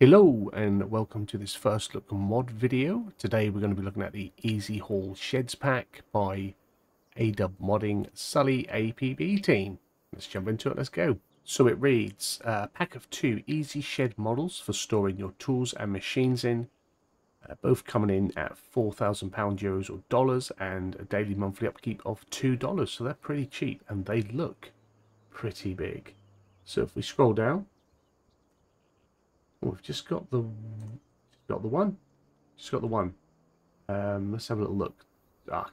Hello and welcome to this first look mod video. Today we're going to be looking at the EASY HALL Sheds Pack by Adub Modding Sully ABP Team. Let's jump into it, let's go. So it reads, pack of 2 easy shed models for storing your tools and machines in, both coming in at £4,000 or dollars and a daily monthly upkeep of $2. So they're pretty cheap and they look pretty big. So if we scroll down, we've just got the one. Just got the one. Let's have a little look.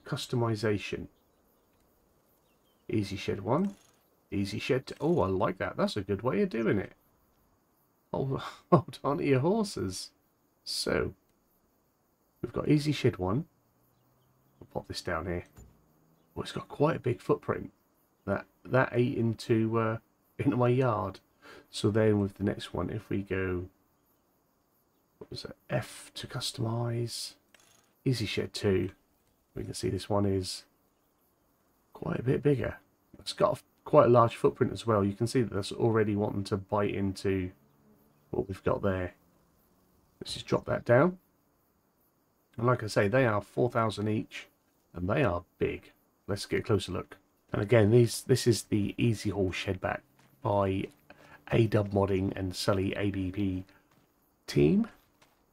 Customization. Easy shed 1. Easy shed 2. Oh, I like that. That's a good way of doing it. Hold on to your horses. So we've got easy shed 1. We'll pop this down here. Oh, it's got quite a big footprint. That ate into my yard. So then with the next one, if we go, what was it, F to customize, easy shed 2, we can see this one is quite a bit bigger. It's got quite a large footprint as well. You can see that that's already wanting to bite into what we've got there. Let's just drop that down. And like I say, they are 4,000 each and they are big. Let's get a closer look. And again, this is the Easy Hall Shed Pack by Adub Modding and Sully ABP Team,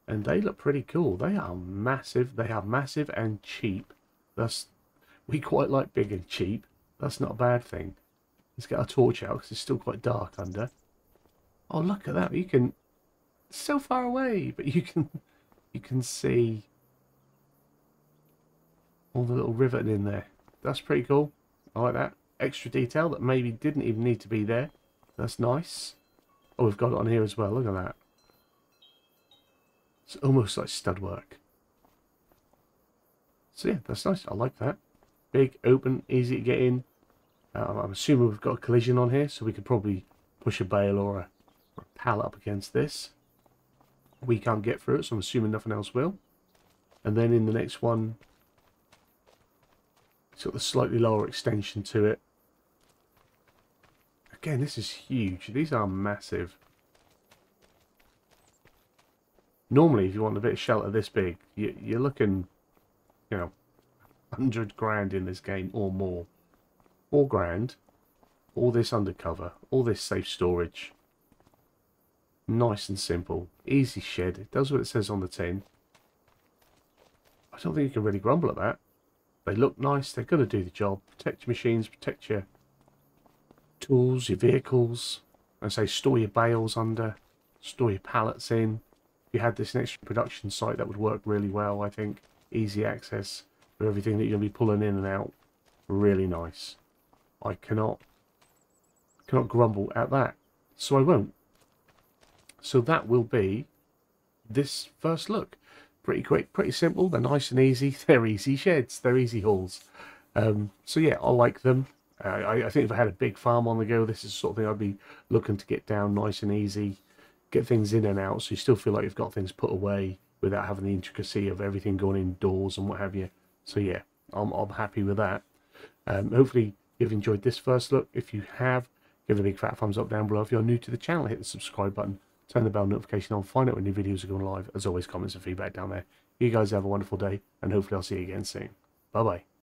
and they look pretty cool. They are massive. They are massive and cheap. We quite like big and cheap. That's not a bad thing. Let's get our torch out because it's still quite dark under. Oh, look at that! You can, it's so far away, but you can see all the little riveting in there. That's pretty cool. I like that extra detail that maybe didn't even need to be there. That's nice. Oh, we've got it on here as well. Look at that. It's almost like stud work. So yeah, that's nice. I like that. Big, open, easy to get in. I'm assuming we've got a collision on here, so we could probably push a bale or a pallet up against this. We can't get through it, so I'm assuming nothing else will. And then in the next one, sort of slightly lower extension to it. Again, this is huge. These are massive. Normally, if you want a bit of shelter this big, you're looking, you know, 100 grand in this game or more. 4 grand. All this undercover. All this safe storage. Nice and simple. Easy shed. It does what it says on the tin. I don't think you can really grumble at that. They look nice. They're going to do the job. Protect your machines. Protect your tools, your vehicles. I say store your bales under, store your pallets in. If you had this next production site, that would work really well, I think. Easy access for everything that you're going to be pulling in and out. Really nice. I cannot grumble at that. So I won't. So that will be this first look. Pretty quick, pretty simple. They're nice and easy. They're easy sheds. They're easy hauls. So yeah, I like them. I think if I had a big farm on the go, this is the sort of thing I'd be looking to get down nice and easy, get things in and out so you still feel like you've got things put away without having the intricacy of everything going indoors and what have you. So yeah, I'm happy with that. Hopefully you've enjoyed this first look. If you have, give it a big fat thumbs up down below. If you're new to the channel, hit the subscribe button, turn the bell notification on, find out when new videos are going live. As always, comments and feedback down there. You guys have a wonderful day, and hopefully I'll see you again soon. Bye-bye.